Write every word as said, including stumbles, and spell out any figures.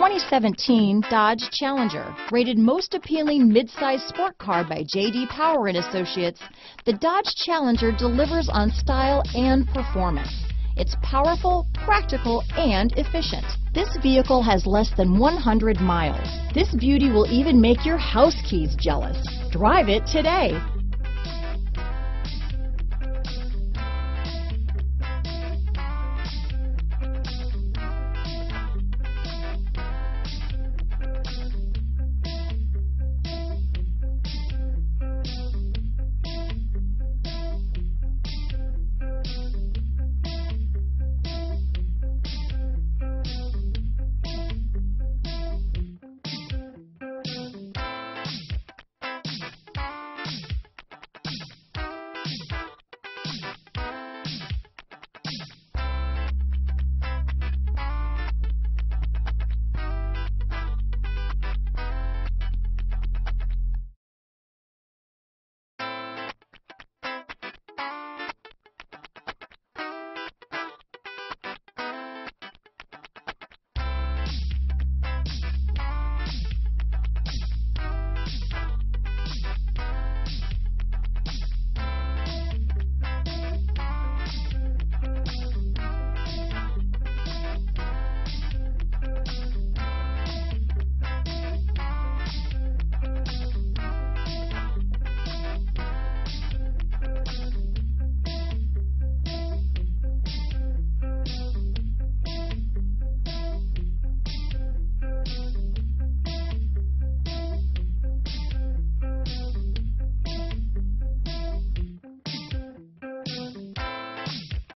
twenty seventeen Dodge Challenger. Rated most appealing mid-size sport car by J D Power and Associates, the Dodge Challenger delivers on style and performance. It's powerful, practical, and efficient. This vehicle has less than one hundred miles. This beauty will even make your house keys jealous. Drive it today.